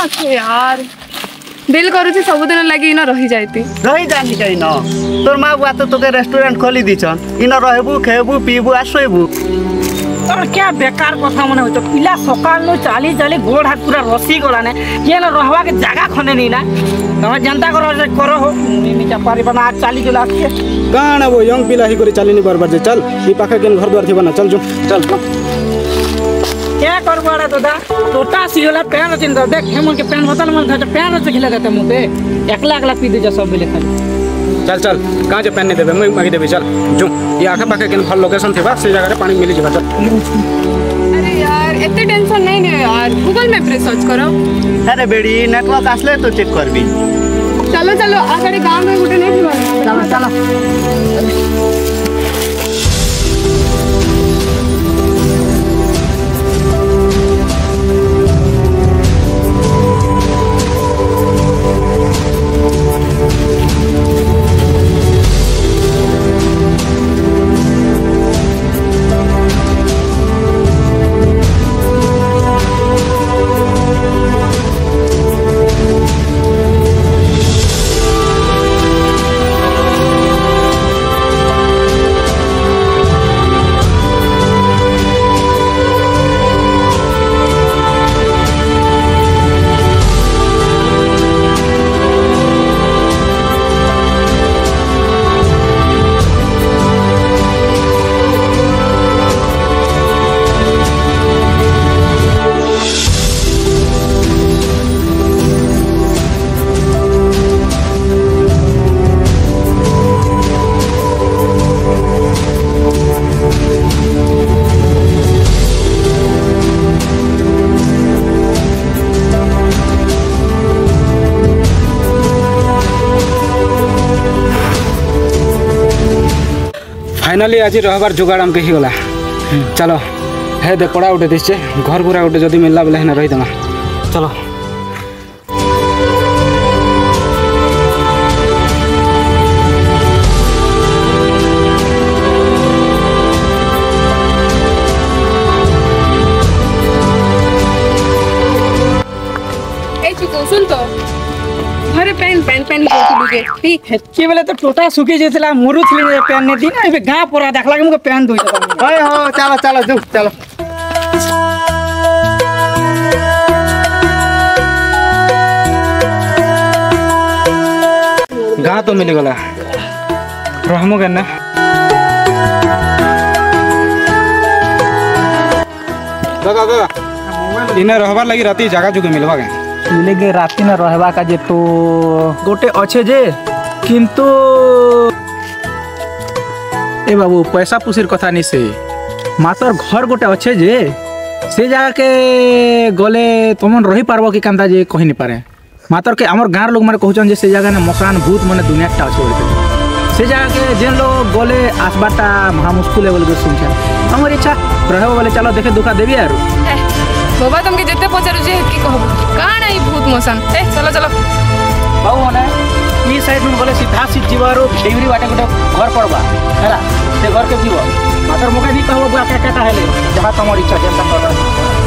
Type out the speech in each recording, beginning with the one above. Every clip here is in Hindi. अच्छे यार दिल करूची सबुदिन लगी इना रही जानी जाइन तोर माँ बुआ तो तोके रेस्टोरेंट खोली दीछन इना रहबू खेबू पीबू आ सोइबू तोर क्या बेकार कथा मन होतो पिला सकाल नो चाली चाली गोड़ हाथ पूरा रसी गला ने ये न रहवा के जगह खने नी ना तमे जनता करो जे करो हो मिमिटा परिबा ना चाली के लाग के काण वो यंग पिला ही करे चालीनी बरबर जे चल ई पाखा के घर द्वार थेबना चल जो चल क्या करवाड़ा तो दा तोटा सियोला पेन होचिन दा देख हेमन के पेन होतल मन था पेन होच खिला देते मुते एकला एकला पी दे जा सब बेले खाली चल चल का जे पेन ने देबे मैं मागी देबे चल जो ये आका पाके के फल लोकेशन थेबा से जगह रे पानी मिली जेबा चल अरे यार एते टेंशन नहीं ने यार गूगल मैप रे सर्च करो अरे बेडी नेटवर्क आसले तो चेक करबी चलो चलो आकडे गांव में गुटे नहीं थेबा चलो फाइनाली आज रहबार जुगाड़ हमके ही होला चलो हे दे पड़ा उठे दिस घर पूरा उठे जदी मिलला बेले ना रही देना चलो ए चिको सुन तो घरे पेन पेन पेन के ठीक है के बेले तो टोटा सुखी जेतला मुरु छले पेन ने दिन एबे गा पूरा देखला के मुके पेन दोइ ओए हो चलो चलो जो चलो गा तो मिल गला रहमो गन्ना दादा दादा इने रहबार लागि राती जगह जुगे मिलवा गे लेगे राती न रहबा का जे तो गोटे अच्छे जे किंतु ए बाबू पैसा पुसिर कथा नहीं से मातर घर गोटे अच्छे जे से जगह के गले तुम रही पारबो कि कांता जे कहि नहीं पारे मातर के हमर गांव लोग मारे कहचन जे से जगह ने मकान भूत माने दुनिया टा अच्छे से जगह के जे लोग गले आसबाटा महा मुश्किल बोल के सुनछा हमर इच्छा रहबो वाले चलो देखे दुखा देबी यार बाबा तुमके जितने पचारू जे की कहबो काण आई भूत मसान ए चलो चलो बाऊ होना ई साइड में बोले सीधा सीध जीवारो डेवरी वाटे गोटे घर पड़बा हैला से घर के जीव मात्र मोके नी कहबो बा के काटा हेले जहां तमोर इच्छा जैसा कर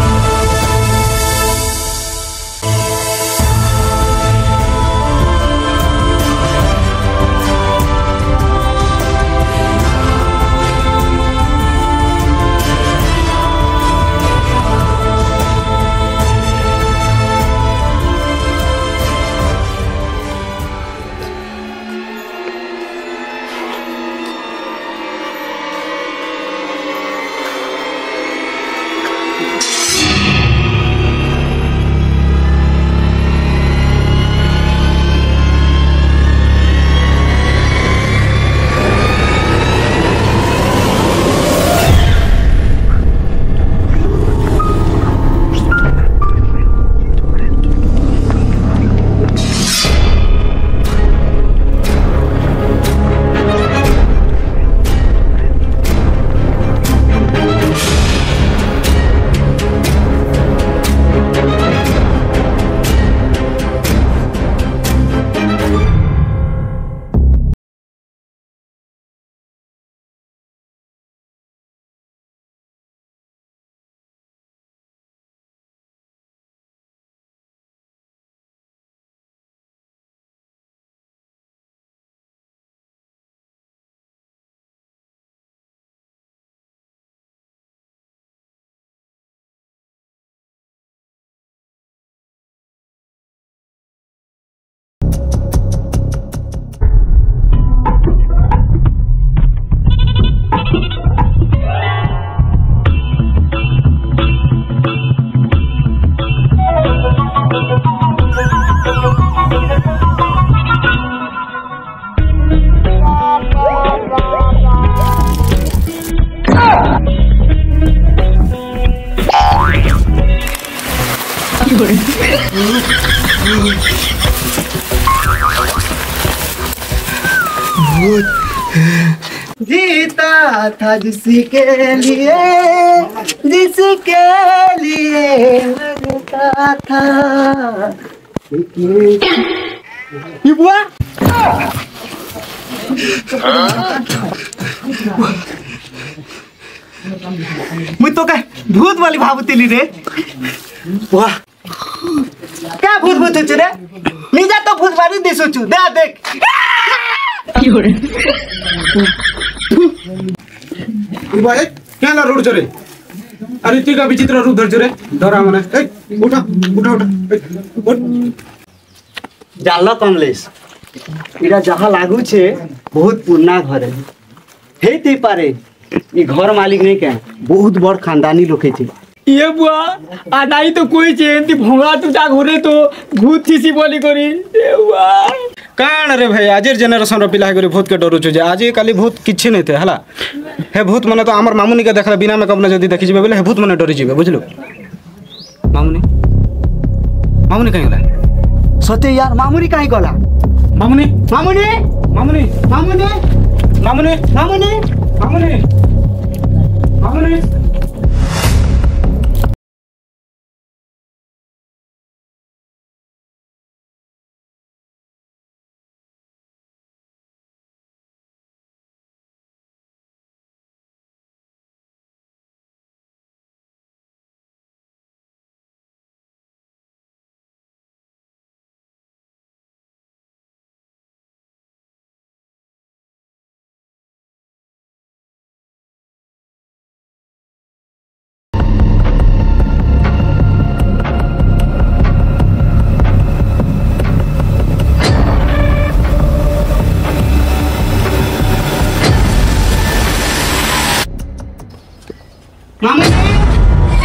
जीता था जिसके लिए मरता था। ये बुआ मुझ तो काय भूत वाली भावतेली रे। वाह क्या भूत भूत होचु रे। निजा तो भूत वाली दिसोचु दे देख। ये बाय क्या ना रोड चरे। अरे ती का विचित्र रूप धर चरे धरा मने। ए उठा उठा उठा उठ जालो कमलेश। इरा जहां लागू छे बहुत पुरना घर है। हेते पारे ये घर मालिक नहीं क्या बहुत बड़ खानदानी लोग थे। ये बुआ आदाई तो कोई चेंती भोंगा तू जाग हो रे तो भूत थीसी बोली करी। ये बुआ कान रे भाई आजेर जनरेशन रो पिला करे भूत के डरो छ जे आजे काली भूत किछे नै थे हला। हे भूत माने तो हमर मामुनी के देखला बिना में कबना जदी देखि जेबे बोले हे भूत माने डरि जेबे बुझलो। मामुनी मामुनी काई होला सते यार मामुनी काई होला। मामुनी मामुनी मामुनी मामुनी मामुनी मामुनी मामुनी Amen.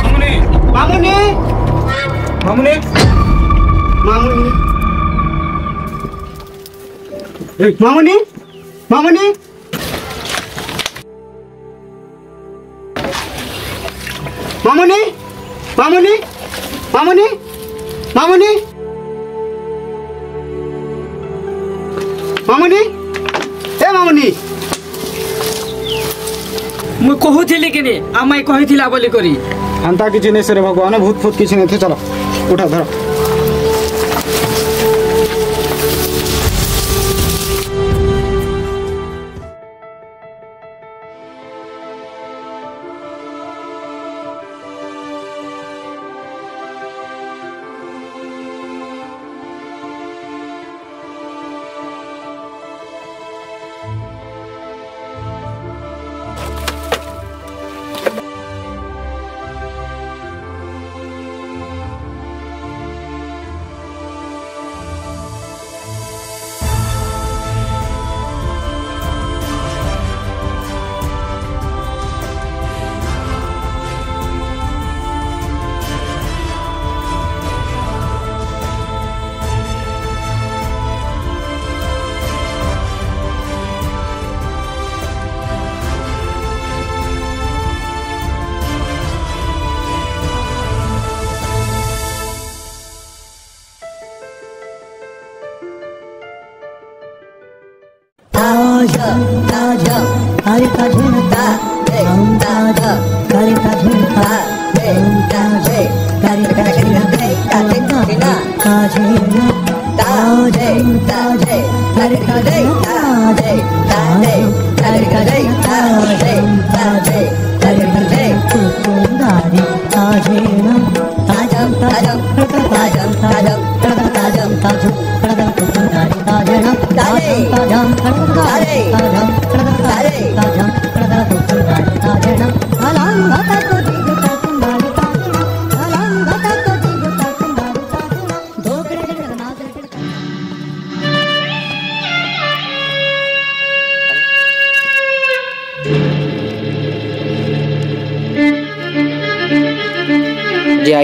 मामुनी मामुनी मामुनी मामुनी मामुनी मामुनी मामुनी ए मामुनी मु कहू थी लेकिन आमाई कही थी बोली करी अंता किसी नहीं से रे भगवान भूत फूत किसी नहीं थे। चलो उठा धरा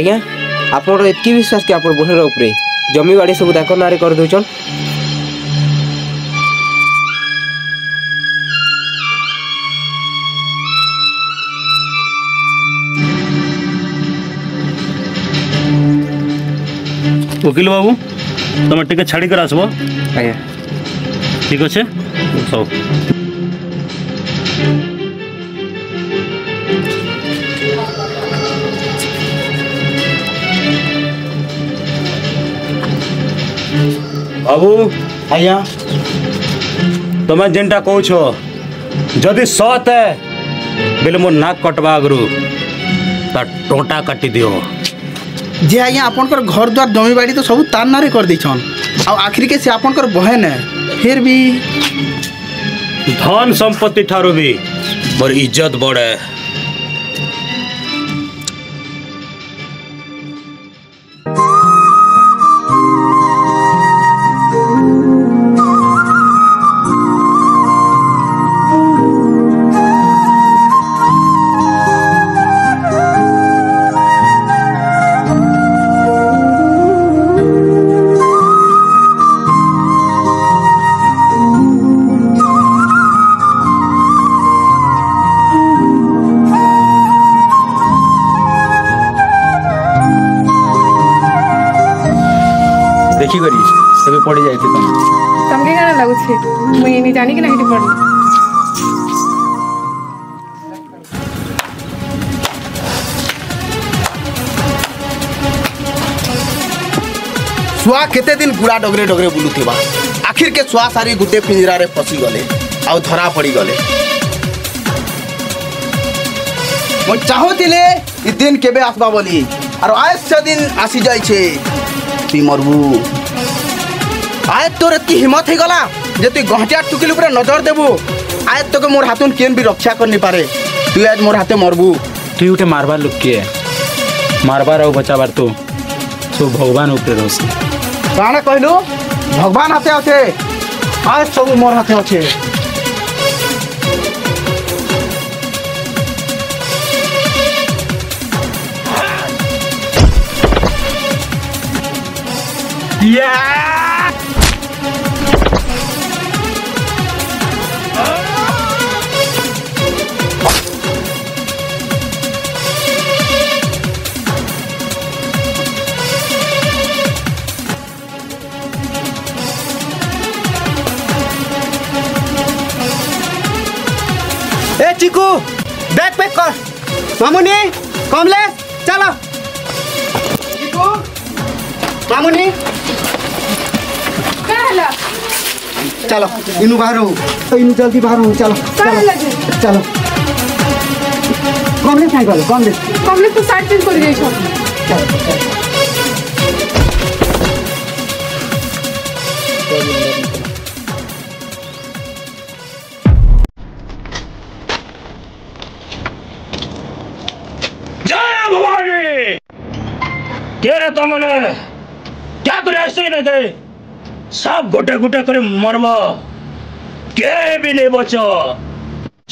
आज्ञा आपनों इतकी विश्वास कि आप बोलर उपरे जमीवाड़ी सब ताक ना कर दूचन। वकिल बाबू तुम टी छाड़ी कर आसब आज्ञा ठीक अच्छे हौ बाबू आज्ञा तुम जेनटा कह जदि सत है बेले मोर नाक कटवा आगु टोटा काटि दियो जे आज्ञा आप घर द्वार जमी बाड़ी तो सब तार नारे कर देछन आखिर के से आपनकर बहन है फिर भी धन संपत्ति ठारो भी मोर इज्जत बड़े पड़ी जाए तमके गाना लागु छे मुई नि जानि कि नाही पड़ी सुआ केते दिन गुड़ा डगरे डगरे बुलुथिबा आखिर के सुआ सारी गुटे पिंजरा रे फसी गले आ धरा पड़ी गले मोर चाहोतिले इ दिन केबे आसबा बोली आरो आज से दिन आसी जाय छे ती मरबू आय तोर एत हिम्मत हो गला जे तु गहटिया टुकिल पर नजर देबू आय तक मोर हाथन केन भी रक्षा करनी पारे तु आज मोर हाथे मरबू तु उठे मारबार लोक के मारबार और बचाबार तो भगवान ऊपर रहस काना कहलू भगवान हाथे आछे आय सब मोर हाथे आछे या चिकू बैग पैक कर मामुनी कमलेश चलो चिकू मामुनी चलो इनु बाहर हो इनु जल्दी बाहर हो चलो चलो कमलेश नहीं गलो कमलेश कमलेश तो साइड चेंज कर गई छो चलो तेरे तो मैंने क्या करे ऐसे नहीं थे सब घुटे घुटे करे मरवा के भी नहीं बचो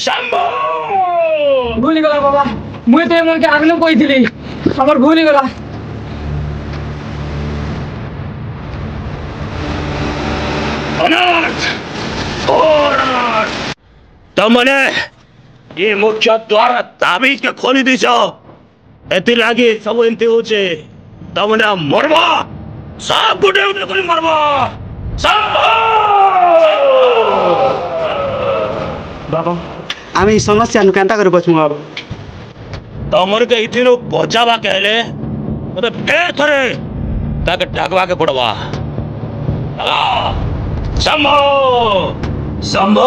शंभू भूल गला बाबा मुझे तेरे मन के आगलू कोई थी अमर भूल गला अनाथ और अनाथ तो मैंने ये मुख्य द्वारा ताबीज के खोली दी जाओ एति लागे सब एंती होचे तमना मरवा सब गुटे गुटे कोई मरवा सब बाबा आमी ई समस्या नु कांता कर बचमु बाबा तमर के इथिनो बचावा कहले मतलब ए थरे ताके डागवा के पड़वा संभो संभो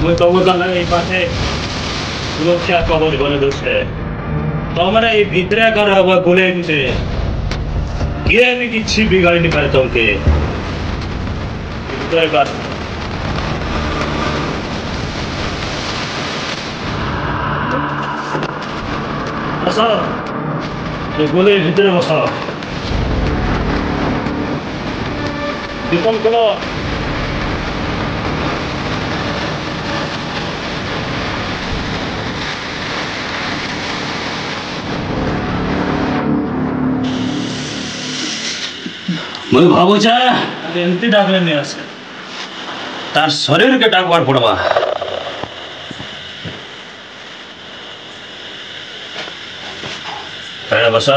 मैं तो बोलता नहीं पाछे सुरक्षा कवर बने दोस्त है तो हमारा ये भीतरे कर हुआ गुले से ये नहीं कि छी बिगाड़ी नहीं पाए तुम के भीतरे कर बसा ये गुले भीतरे बसा दीपम करो मुझे भावो चाहे एंती डाकले नहीं आसे तार शरीर के डाकवार पड़वा पहले बसा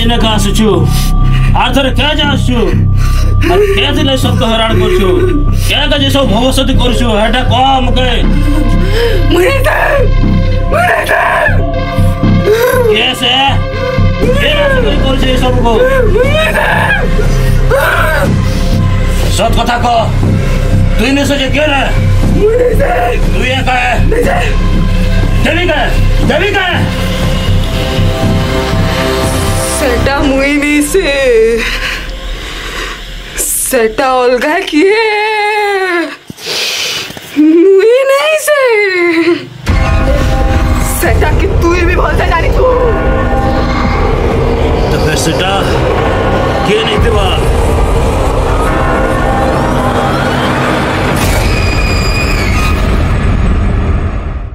आर्थर क्या सबको हैरान सत कथा तुई ने सोचे क्यों ना सेटा मुईनी से सेटा अलगा किए मुई नहीं से सेटा की तुई भी बोल